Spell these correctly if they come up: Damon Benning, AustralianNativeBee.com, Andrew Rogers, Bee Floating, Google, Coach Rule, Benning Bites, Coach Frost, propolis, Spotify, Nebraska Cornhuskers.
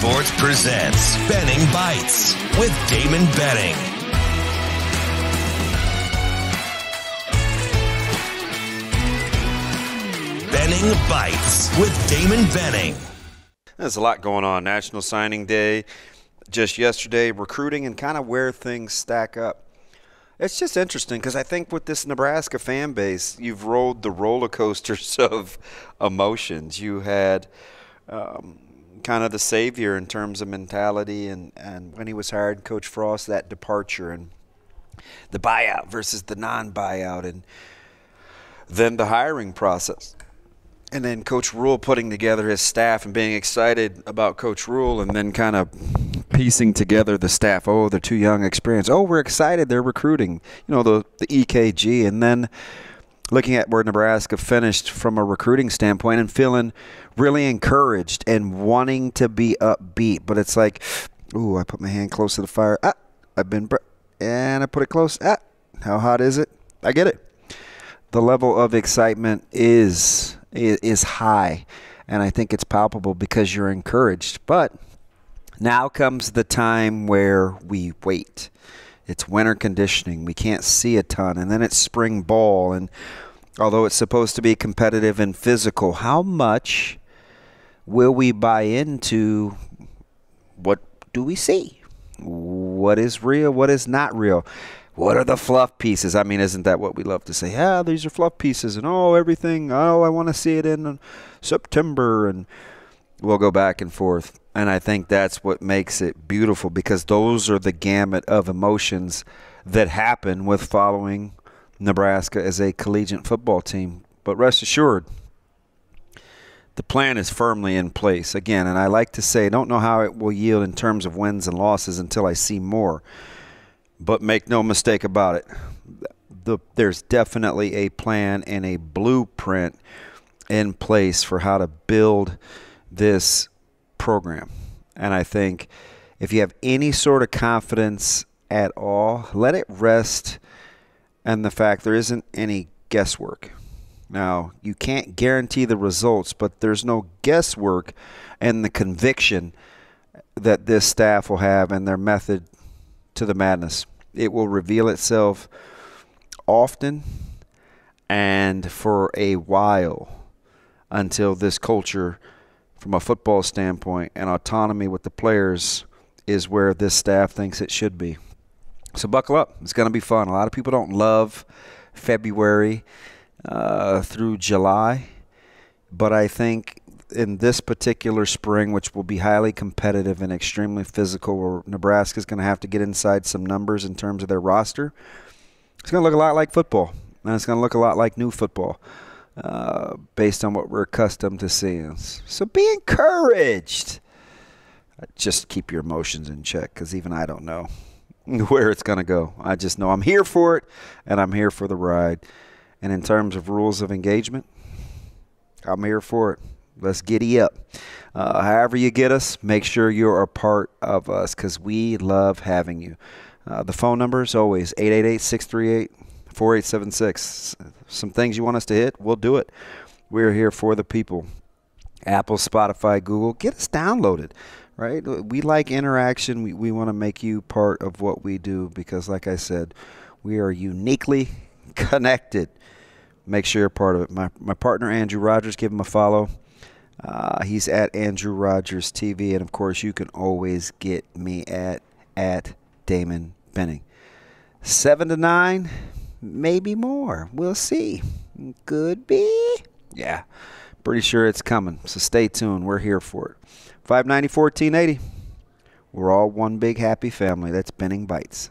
Sports presents Benning Bites with Damon Benning. Benning Bites with Damon Benning. There's a lot going on. National Signing Day just yesterday, recruiting and kind of where things stack up. It's just interesting because I think with this Nebraska fan base, you've rolled the roller coasters of emotions. You had kind of the savior in terms of mentality and when he was hired, Coach Frost, that departure and the buyout versus the non-buyout and then the hiring process. And then Coach Rule putting together his staff and being excited about Coach Rule and then kind of piecing together the staff. Oh, they're too young, experienced. Oh, we're excited. They're recruiting. You know, the EKG. And then looking at where Nebraska finished from a recruiting standpoint and feeling really encouraged and wanting to be upbeat. But it's like, ooh, I put my hand close to the fire. Ah, I've been and I put it close. Ah, how hot is it? I get it. The level of excitement is high, and I think it's palpable because you're encouraged. But now comes the time where we wait. It's winter conditioning. We can't see a ton. And then it's spring ball. And although it's supposed to be competitive and physical, how much will we buy into what do we see? What is real? What is not real? What are the fluff pieces? I mean, isn't that what we love to say? Yeah, these are fluff pieces. And, oh, everything. Oh, I want to see it in September. And we'll go back and forth. And I think that's what makes it beautiful, because those are the gamut of emotions that happen with following Nebraska as a collegiate football team. But rest assured, the plan is firmly in place. Again, and I like to say, I don't know how it will yield in terms of wins and losses until I see more. But make no mistake about it, there's definitely a plan and a blueprint in place for how to build this program. And I think if you have any sort of confidence at all, let it rest in the fact there isn't any guesswork. Now, you can't guarantee the results, but there's no guesswork and the conviction that this staff will have and their method to the madness. It will reveal itself often and for a while until this culture from a football standpoint and autonomy with the players is where this staff thinks it should be. So buckle up. It's going to be fun. A lot of people don't love February through July, but I think in this particular spring, which will be highly competitive and extremely physical, where Nebraska's going to have to get inside some numbers in terms of their roster, it's going to look a lot like football, and it's going to look a lot like new football. Based on what we're accustomed to seeing. So be encouraged. Just keep your emotions in check, because even I don't know where it's going to go. I just know I'm here for it, and I'm here for the ride. And in terms of rules of engagement, I'm here for it. Let's giddy up. However you get us, make sure you're a part of us, because we love having you. The phone number is always 888-638-4876. Some things you want us to hit, we'll do it. We're here for the people. Apple, Spotify, Google, get us downloaded, right? We like interaction. We want to make you part of what we do, because like I said, we are uniquely connected. Make sure you're part of it. My partner, Andrew Rogers, give him a follow. He's at Andrew Rogers TV. And, of course, you can always get me at Damon Benning. 7 to 9, maybe more. We'll see. Could be. Yeah, pretty sure it's coming. So stay tuned. We're here for it. 590-1480. We're all one big happy family. That's Benning Bites.